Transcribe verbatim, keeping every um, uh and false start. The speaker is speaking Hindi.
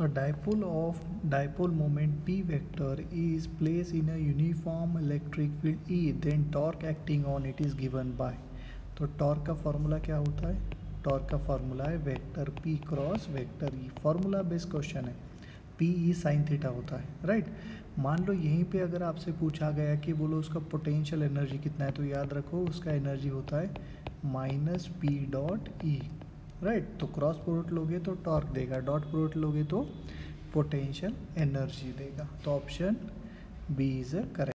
A dipole of dipole moment P vector is placed in a uniform electric field E, then torque acting on it is given by. तो torque का फार्मूला क्या होता है? torque का फार्मूला है vector P cross vector E. Formula based question है. P E साइन थीटा होता है, राइट right? मान लो यहीं पे अगर आपसे पूछा गया कि बोलो उसका पोटेंशियल एनर्जी कितना है, तो याद रखो उसका एनर्जी होता है minus P dot E, right right, तो क्रॉस प्रोडक्ट लोगे तो टॉर्क देगा, डॉट प्रोडक्ट लोगे तो पोटेंशियल एनर्जी देगा. तो option B is a correct.